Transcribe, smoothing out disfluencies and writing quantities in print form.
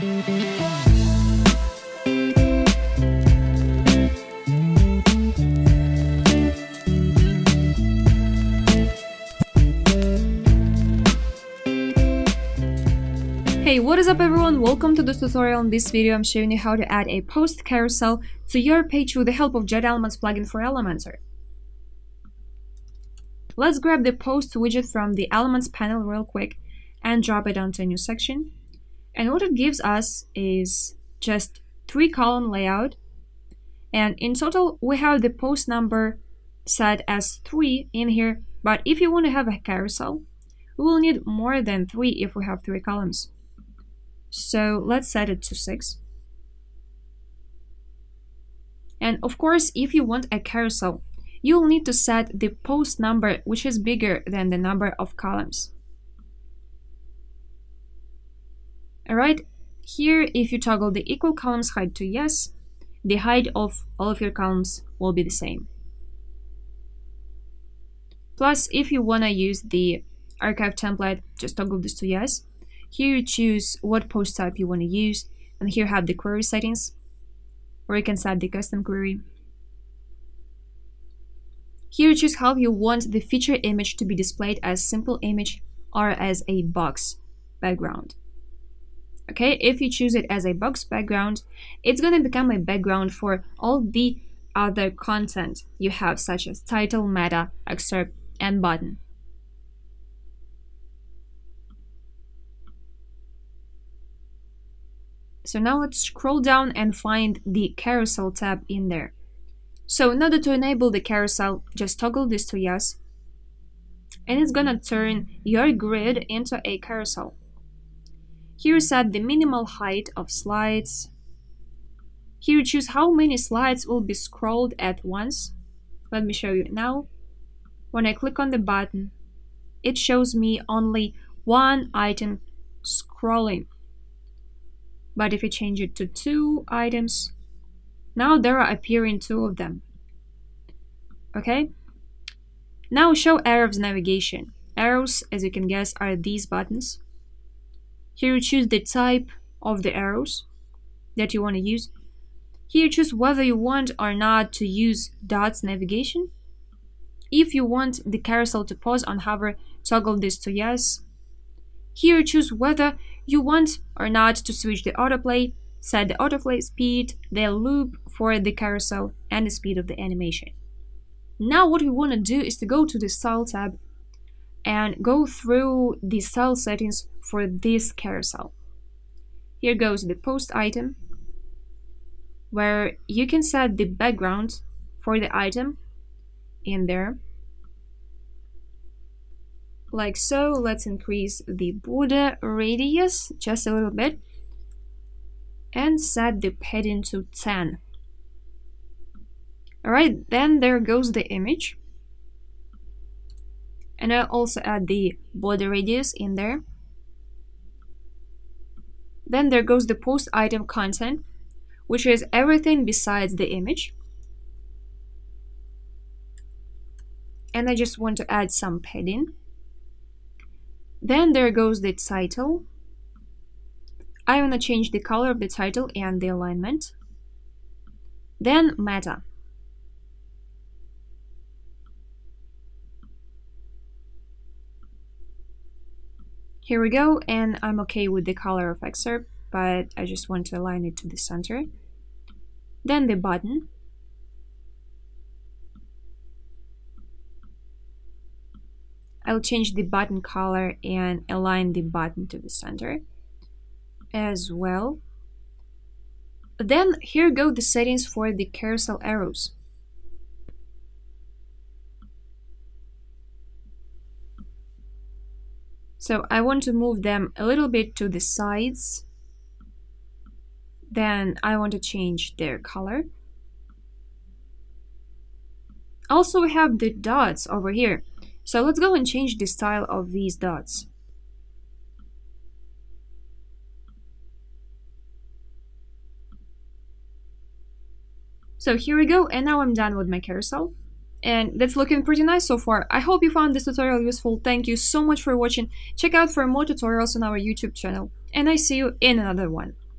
Hey, what is up everyone, welcome to this tutorial. In this video I'm showing you how to add a post carousel to your page with the help of Jet Elements plugin for Elementor. Let's grab the post widget from the Elements panel real quick and drop it onto a new section. And what it gives us is just 3-column layout, and in total we have the post number set as 3 in here, but if you want to have a carousel we will need more than 3 if we have 3 columns. So let's set it to 6. And of course, if you want a carousel, you'll need to set the post number, which is bigger than the number of columns. Alright, here if you toggle the equal columns height to yes, the height of all of your columns will be the same. Plus, if you want to use the archive template, just toggle this to yes. Here you choose what post type you want to use, and here have the query settings, or you can set the custom query. Here you choose how you want the feature image to be displayed, as simple image or as a box background. Okay, if you choose it as a box background, it's going to become a background for all the other content you have, such as title, meta, excerpt, and button. So now let's scroll down and find the carousel tab in there. So in order to enable the carousel, just toggle this to yes, and it's gonna turn your grid into a carousel. Here set the minimal height of slides. Here you choose how many slides will be scrolled at once. Let me show you now. When I click on the button, it shows me only one item scrolling. But if you change it to 2 items, now there are appearing 2 of them. Okay? Now show arrows navigation. Arrows, as you can guess, are these buttons. Here you choose the type of the arrows that you want to use. Here you choose whether you want or not to use dots navigation. If you want the carousel to pause on hover, toggle this to yes. Here you choose whether you want or not to switch the autoplay, set the autoplay speed, the loop for the carousel, and the speed of the animation. Now what we want to do is to go to the style tab and go through the style settings for this carousel. Here goes the post item, where you can set the background for the item in there. Like so. Let's increase the border radius just a little bit and set the padding to 10. Alright, then there goes the image. And I'll also add the border radius in there. Then there goes the post item content, which is everything besides the image. And I just want to add some padding. Then there goes the title. I want to change the color of the title and the alignment. Then meta. Here we go, and I'm okay with the color of excerpt, but I just want to align it to the center. Then the button. I'll change the button color and align the button to the center as well. Then here go the settings for the carousel arrows. So I want to move them a little bit to the sides. Then I want to change their color. Also we have the dots over here. So let's go and change the style of these dots. So here we go, and now I'm done with my carousel. And that's looking pretty nice so far. I hope you found this tutorial useful. Thank you so much for watching. Check out for more tutorials on our YouTube channel. And I see you in another one.